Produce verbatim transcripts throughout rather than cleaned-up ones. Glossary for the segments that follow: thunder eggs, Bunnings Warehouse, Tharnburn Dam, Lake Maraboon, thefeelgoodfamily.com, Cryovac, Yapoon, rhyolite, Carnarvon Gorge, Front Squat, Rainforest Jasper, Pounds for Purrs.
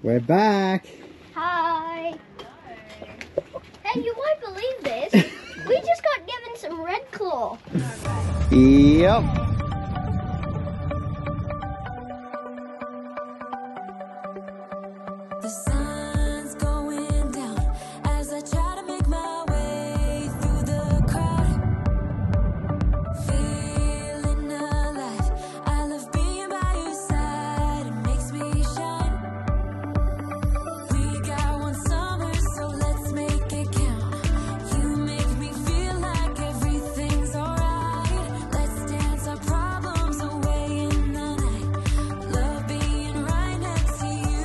We're back. Hi. Hey, you won't believe this. We just got given some red claw. Yep. The sun's going down as I try to make my way through the crowd. Feeling alive, I love being by your side, it makes me shine. We got one summer, so let's make it count. You make me feel like everything's alright. Let's dance our problems away in the night. Love being right next to you.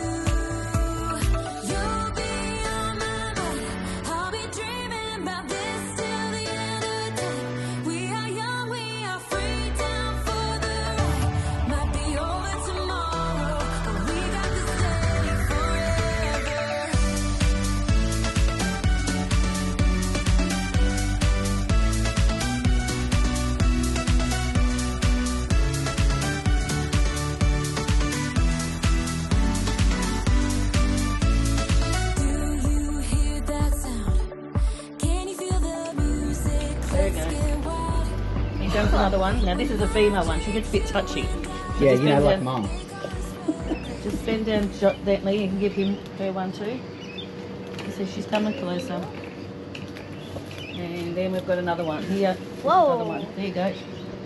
You'll be on my mind. I'll be dreaming about this till the end of the day. We are young, we are free, down for the ride. Might be over tomorrow, but we got to stay forever. Do you hear that sound? Can you feel the music? There you Let's go. get wild. You jump another one. Now this is a female one. She gets a bit touchy. So Yeah, just you know, bend like down- mum. Just bend down jo- gently and give him her one too. So she's coming closer. And then we've got another one here. Whoa. Another one. There you go.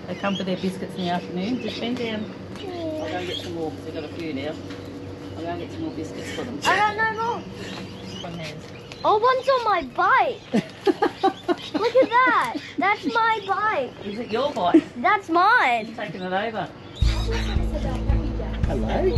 They come for their biscuits in the afternoon. Just bend down. I'll go and get some more because they've got a few now. I'll go and get some more biscuits for them. I don't know more. One hand. Oh, one's on my bike. Look at that. That's my bike. Is it your bike? That's mine. You've taken it over. Hello.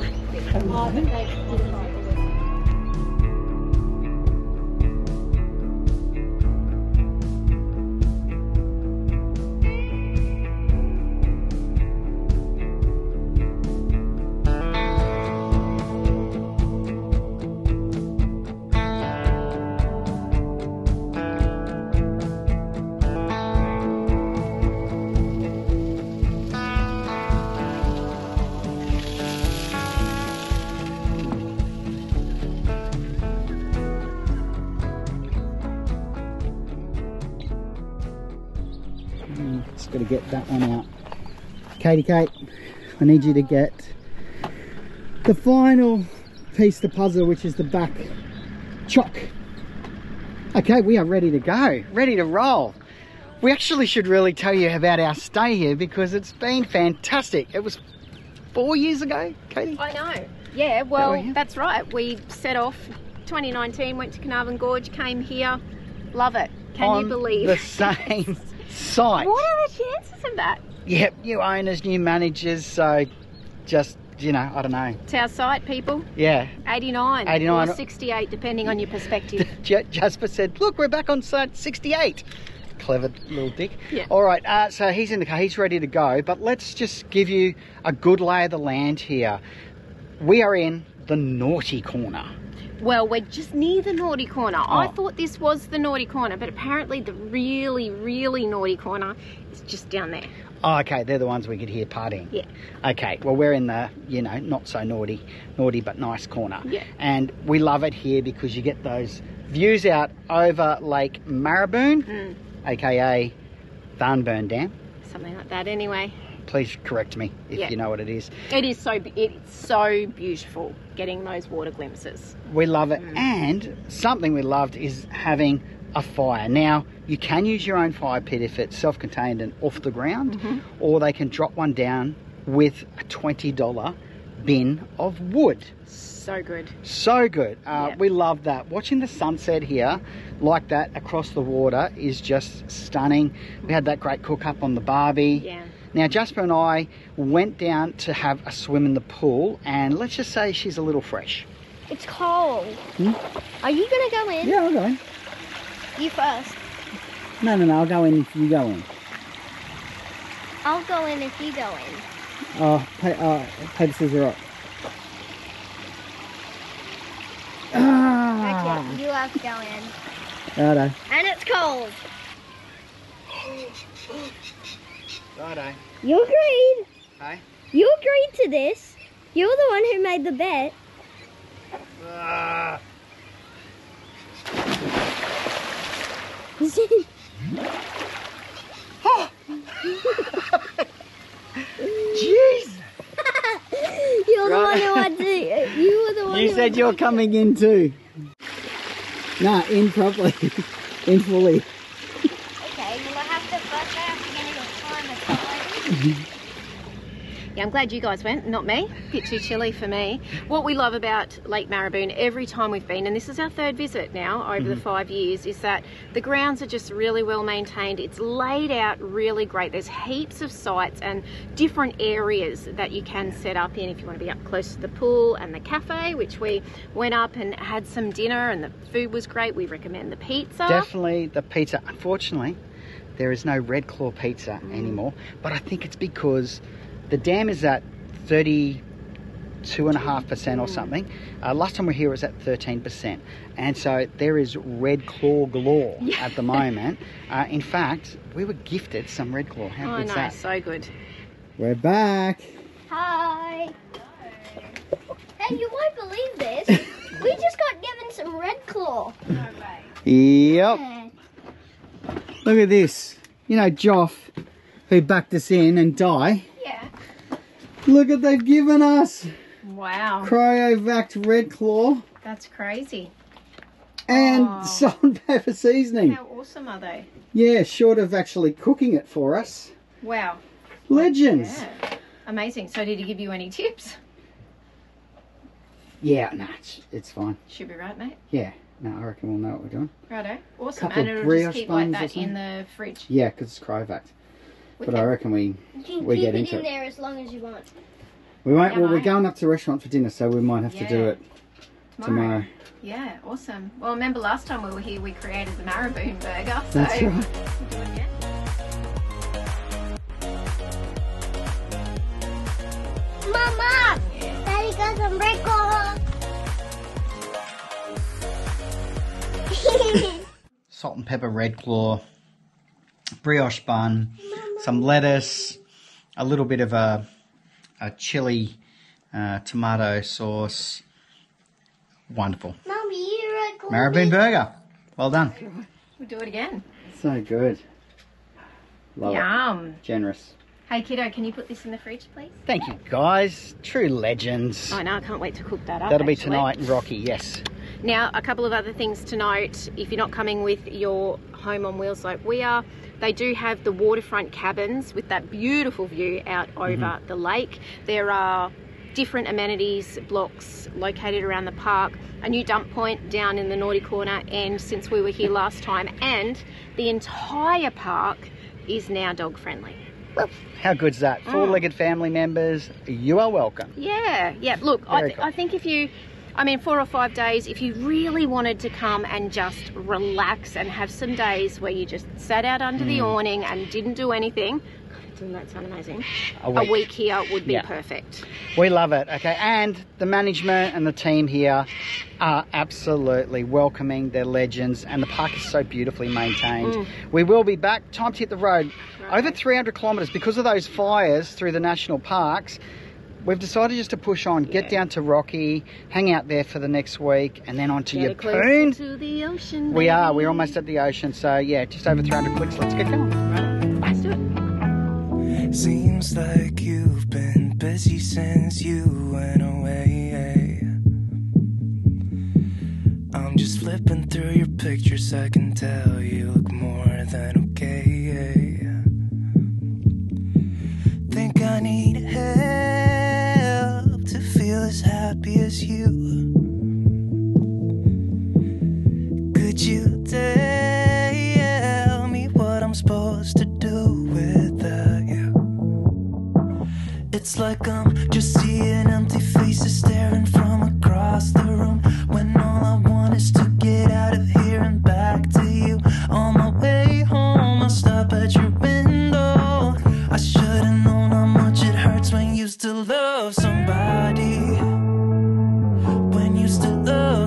Just got to get that one out. Katie Kate, I need you to get the final piece of the puzzle, which is the back chock. Okay, we are ready to go, ready to roll. We actually should really tell you about our stay here because it's been fantastic. It was four years ago, Katie? I know. Yeah, well, That way, yeah. that's right. We set off twenty nineteen, went to Carnarvon Gorge, came here. Love it. Can On you believe? the same site. What are the chances of that? Yep, new owners, new managers, so just, you know, I don't know. It's our site, people. Yeah. eighty-nine, eighty-nine. Or sixty-eight, depending on your perspective. J- Jasper said, look, we're back on site sixty-eight. Clever little dick. Yeah. All right, uh, so he's in the car, he's ready to go, but let's just give you a good lay of the land here. We are in the naughty corner. Well, we're just near the naughty corner. Oh. I thought this was the naughty corner, but apparently the really, really naughty corner is just down there. Oh, okay, they're the ones we could hear partying. Yeah. Okay, well, we're in the, you know, not so naughty, naughty but nice corner. Yeah. And we love it here because you get those views out over Lake Maraboon, mm. aka Tharnburn Dam. Something like that anyway. Please correct me if yeah. you know what it is. It is so it's so beautiful getting those water glimpses. We love it. Mm. And something we loved is having a fire. Now, you can use your own fire pit if it's self-contained and off the ground, mm-hmm. or they can drop one down with a twenty dollar bin of wood. So good. So good. Uh, yep. We love that. Watching the sunset here like that across the water is just stunning. We had that great cook up on the barbie. Yeah. Now, Jasper and I went down to have a swim in the pool, and let's just say she's a little fresh. It's cold. Hmm? Are you going to go in? Yeah, I'll go in. You first. No, no, no, I'll go in if you go in. I'll go in if you go in. Oh, pa uh, paper, scissors, rock. Ah. Okay, you have to go in. Righto. And it's cold. Righto. You agreed. Hey? You agreed to this. You're the one who made the bet. thousand. Oh. Jeez. You're right. The one who had to, you were the one. You who said you're coming in too. Nah, in properly, in fully. Okay, well I have to first I have to get a time as well. Yeah, I'm glad you guys went, not me. A bit too chilly for me. What we love about Lake Maraboon, every time we've been, and this is our third visit now over mm-hmm. the five years, is that the grounds are just really well maintained. It's laid out really great. There's heaps of sites and different areas that you can set up in if you want to be up close to the pool and the cafe, which we went up and had some dinner and the food was great. We recommend the pizza. Definitely the pizza. Unfortunately, there is no Red Claw pizza mm. anymore, but I think it's because the dam is at thirty-two and a half percent or something. Uh, last time we were here it was at thirteen percent. And so there is Red Claw galore yeah. at the moment. Uh, in fact, we were gifted some Red Claw. How good's that? Oh no, so good. We're back. Hi. Hey, you won't believe this. We just got given some Red Claw. No way. Yep. Yeah. Look at this. You know, Joff, who backed us in and Di. Look at they've given us. Wow. Cryovac Red Claw. That's crazy. And oh. salt and pepper seasoning. How awesome are they? Yeah, short of actually cooking it for us. Wow. Legends. Yeah. Amazing. So did he give you any tips? Yeah, no, nah, it's, it's fine. Should be right, mate. Yeah. No, I reckon we'll know what we're doing. Righto. Awesome. And it'll just keep like that in the fridge. Yeah, because it's cryovac. But I reckon we you can we keep get it into in it. There as long as you want. We won't. Well, we're going up to the restaurant for dinner, so we might have yeah. to do it tomorrow. tomorrow. Yeah, awesome. Well, remember last time we were here, we created the Maraboon burger. So. That's right. Mama, Daddy got some Red Claw. Salt and pepper Red Claw, brioche bun. Some lettuce, a little bit of a, a chili uh, tomato sauce. Wonderful. Mummy, you're a good Maraboon burger. Well done. We'll do it again. So good. Love Yum. It. Generous. Hey, kiddo, can you put this in the fridge, please? Thank you, guys. True legends. I know, I can't wait to cook that up. That'll be actually. Tonight in Rocky, yes. Now, a couple of other things to note, if you're not coming with your home on wheels like we are, they do have the waterfront cabins with that beautiful view out over mm-hmm. the lake. There are different amenities blocks located around the park, a new dump point down in the naughty corner, and since we were here last time, and the entire park is now dog friendly. How good's that? Mm. Four-legged family members, you are welcome. Yeah, yeah. Look, I, th cool. I think if you... I mean, four or five days, if you really wanted to come and just relax and have some days where you just sat out under mm. the awning and didn't do anything, doesn't that sound amazing? A week, a week here would be yeah. perfect. We love it, okay? And the management and the team here are absolutely welcoming. They're legends, and the park is so beautifully maintained. Mm. We will be back. Time to hit the road. Right. Over three hundred kilometres, because of those fires through the national parks, we've decided just to push on, yeah. get down to Rocky, hang out there for the next week, and then on to Yapoon. To the ocean, we are. We're almost at the ocean. So, yeah, just over three hundred clicks. Let's get going. Right. Let's do it. Seems like you've been busy since you went away. I'm just flipping through your pictures. I can tell you look more than okay. Think I need help as happy as you. Could you tell me what I'm supposed to do without you? It's like I'm just seeing empty faces staring from across the room, when all I want is to get out of here and back to you. On my way home I'll stop at your window. I should've known how much it hurts when you used to love somebody.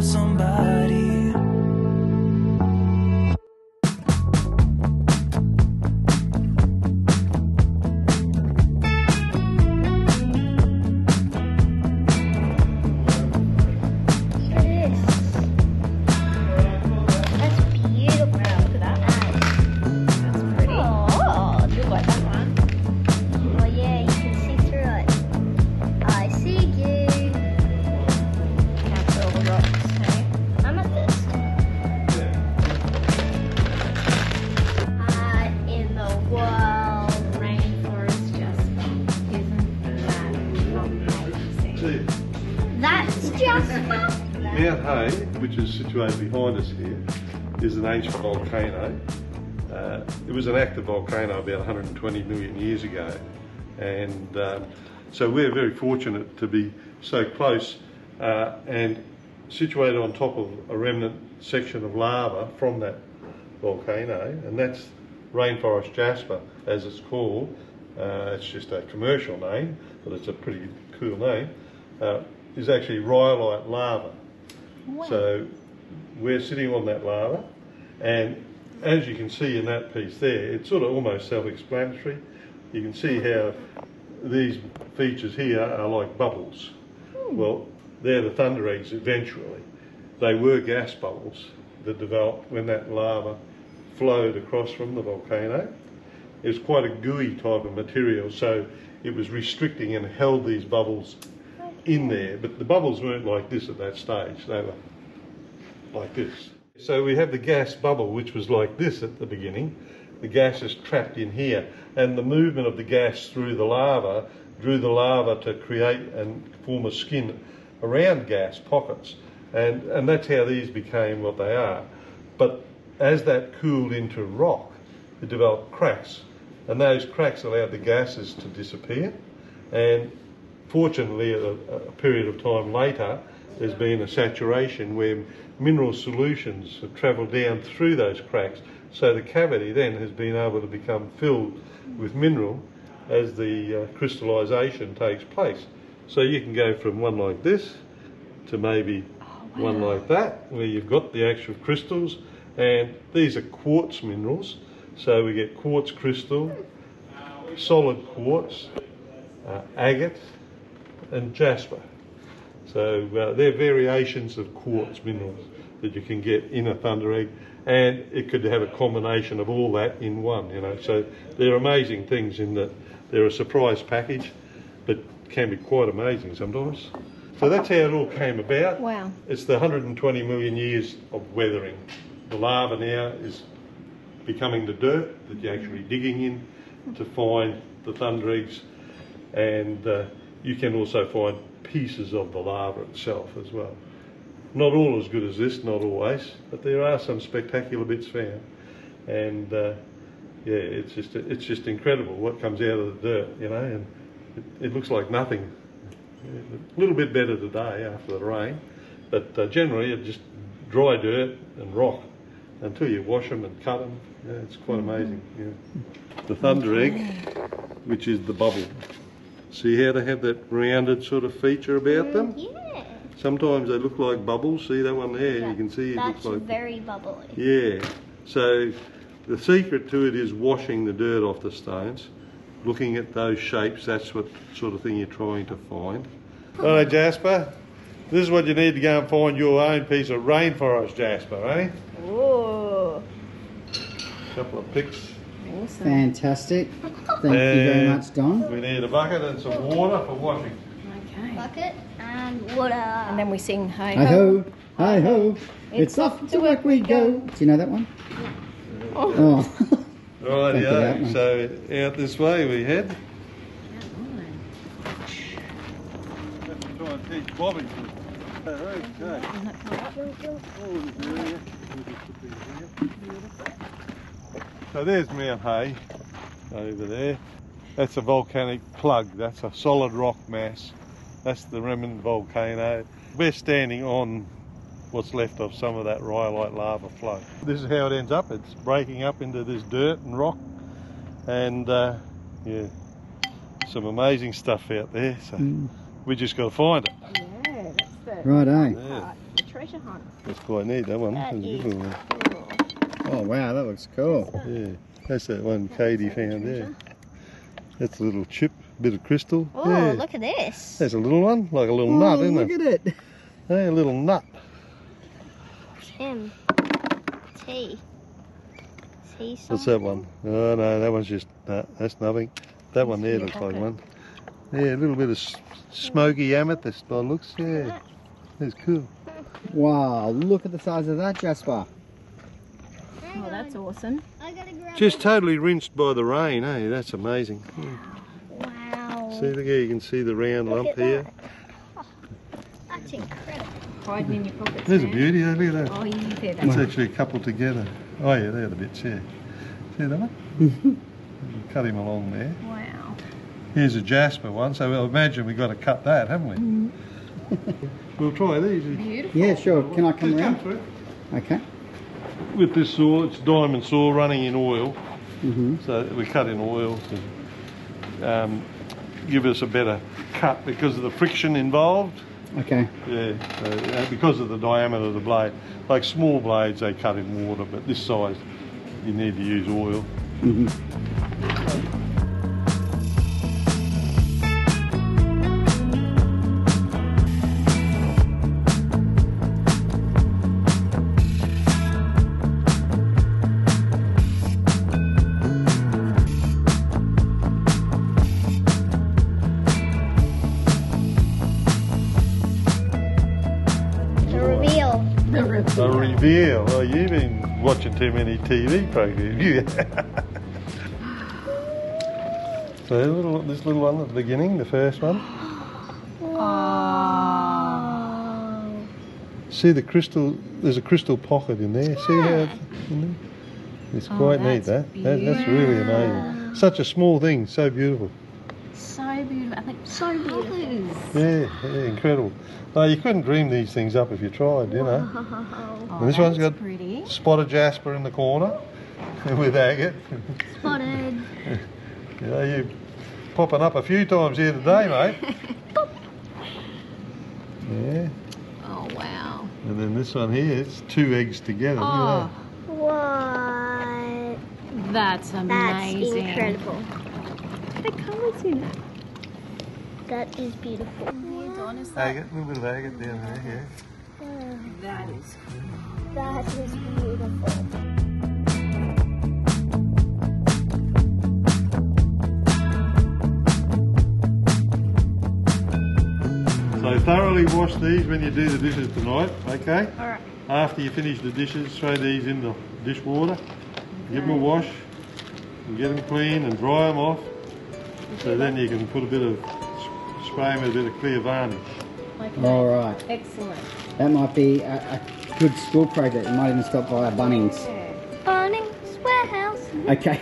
Somebody, looks. Okay, I'm at this. What uh, in the world, Rainforest Jasper? Isn't that amazing? That's Jasper. Mount Hay, which is situated behind us here, is an ancient volcano. Uh, it was an active volcano about one hundred twenty million years ago, and um, so we're very fortunate to be so close uh, and situated on top of a remnant section of lava from that volcano, and that's Rainforest Jasper, as it's called. Uh, it's just a commercial name, but it's a pretty cool name. Uh, it's actually rhyolite lava. Wow. So we're sitting on that lava, and as you can see in that piece there, it's sort of almost self-explanatory. You can see how these features here are like bubbles. Hmm. Well, they're the thunder eggs eventually. They were gas bubbles that developed when that lava flowed across from the volcano. It was quite a gooey type of material, so it was restricting and held these bubbles in there, but the bubbles weren't like this at that stage, they were like this. So we have the gas bubble, which was like this at the beginning. The gas is trapped in here, and the movement of the gas through the lava drew the lava to create and form a skin around gas pockets, and, and that's how these became what they are. But as that cooled into rock, it developed cracks, and those cracks allowed the gases to disappear, and fortunately, a, a period of time later, there's been a saturation where mineral solutions have travelled down through those cracks, so the cavity then has been able to become filled with mineral as the uh, crystallisation takes place. So you can go from one like this to maybe oh, wow. one like that, where you've got the actual crystals, and these are quartz minerals, so we get quartz crystal, solid quartz, uh, agate, and jasper. So uh, they're variations of quartz minerals that you can get in a thunder egg, and it could have a combination of all that in one, you know. So they're amazing things in that they're a surprise package, but can be quite amazing sometimes. So that's how it all came about. Wow. It's the one hundred twenty million years of weathering. The lava now is becoming the dirt that you're actually digging in to find the thunder eggs, and uh, you can also find pieces of the lava itself as well. Not all as good as this, not always, but there are some spectacular bits found. And uh, yeah, it's just it's just incredible what comes out of the dirt, you know. And it, it looks like nothing. A little bit better today after the rain, but uh, generally it's just dry dirt and rock until you wash them and cut them. Yeah, it's quite amazing. Yeah. The thunder egg, which is the bubble. See how they have that rounded sort of feature about mm, them? Yeah. Sometimes they look like bubbles. See that one there? Yeah. You can see it That's looks like... That's very bubbly. Yeah. So the secret to it is washing the dirt off the stones, looking at those shapes. That's what sort of thing you're trying to find. Hello, Jasper. This is what you need to go and find your own piece of Rainforest Jasper, eh? Ooh. Couple of picks. Awesome. Fantastic. Thank and you very much, Don. We need a bucket and some water for washing. Okay. Bucket and water. And then we sing hi ho. Hi ho. Hi ho. It's, it's off to work we go. go. Do you know that one? No. Oh. oh. Rightio. So out this way we head. Let's try and teach Bobby. Okay. So there's Mount Hay over there. That's a volcanic plug. That's a solid rock mass. That's the remnant volcano. We're standing on what's left of some of that rhyolite lava flow. This is how it ends up. It's breaking up into this dirt and rock, and uh, yeah, some amazing stuff out there. So mm. we just got to find it. Yeah, that's the right, eh? Yeah. The treasure hunt. That's quite neat. That one. That is one. Cool. Oh wow, that looks cool. Yeah, that's that one Katie found there. That's a little chip, bit of crystal. Oh, yeah. Look at this. That's a little one, like a little oh, nut, isn't look it? Look at it. Hey, a little nut. M. T. T something. What's that one? Oh no, that one's just, no, that's nothing. That one there looks like one. Yeah, a little bit of smoky amethyst by looks, yeah. That's cool. Wow, look at the size of that, Jasper. Oh, that's awesome. I gotta grab Just it. Totally rinsed by the rain, eh? That's amazing. Wow. See, look here, you can see the round look lump here. That. Oh, that's incredible. Hiding in your pockets. There's man. a beauty, eh? Look at that. Oh, yeah, there that. It's actually coupled together. Oh, yeah, they're the bits, yeah. See that one? Cut him along there. Wow. Here's a Jasper one, so we'll imagine we've got to cut that, haven't we? Mm-hmm. We'll try these. Beautiful. Yeah, sure. Can I come around? Come okay. With this saw, it's a diamond saw running in oil, mm-hmm. so we cut in oil to um, give us a better cut because of the friction involved. Okay. Yeah, so because of the diameter of the blade. Like small blades, they cut in water, but this size, you need to use oil. Mm-hmm. The reveal. Well, you've been watching too many T V programs. So little, this little one at the beginning, the first one. Oh. See the crystal, there's a crystal pocket in there. See how it's in there? It's oh, quite neat, that. that. That's really amazing. Such a small thing, so beautiful. So beautiful. I think so beautiful. Yeah, yeah, incredible. No, you couldn't dream these things up if you tried, you know. Oh, and this one's got pretty. Spotted Jasper in the corner with agate. Spotted. You know, you're popping up a few times here today, mate. Yeah. Oh, wow. And then this one here, it's two eggs together. Oh, you know. What? That's amazing. That's incredible. The colours in it. That is beautiful. Agate, a little bit of agate down there, yeah. yeah. That is cool. That is beautiful. So thoroughly wash these when you do the dishes tonight, okay? Alright. After you finish the dishes, throw these in the dishwater, okay. Give them a wash, and get them clean and dry them off. So then you can put a bit of spray with a bit of clear varnish. Okay. All right. Excellent. That might be a, a good school project. You might even stop by our Bunnings. Okay. Bunnings Warehouse. Okay,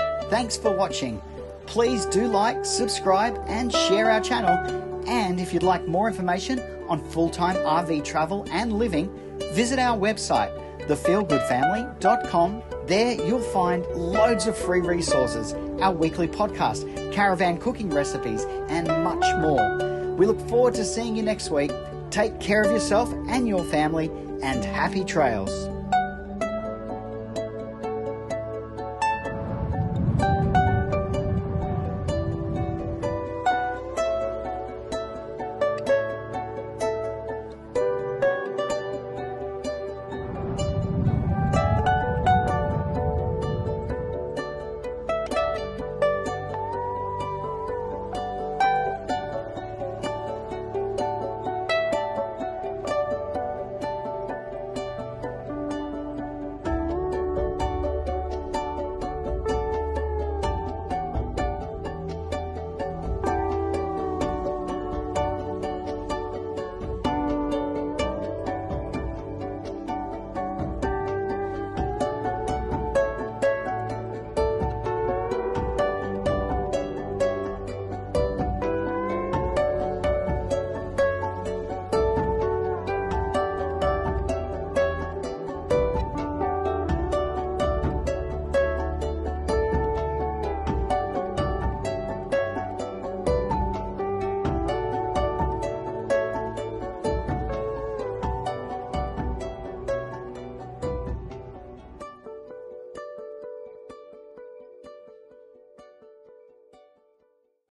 right. Thanks for watching. Please do like, subscribe and share our channel. And if you'd like more information on full-time R V travel and living, visit our website, the feel good family dot com. There you'll find loads of free resources, our weekly podcast, caravan cooking recipes, and much more. We look forward to seeing you next week. Take care of yourself and your family, and happy trails.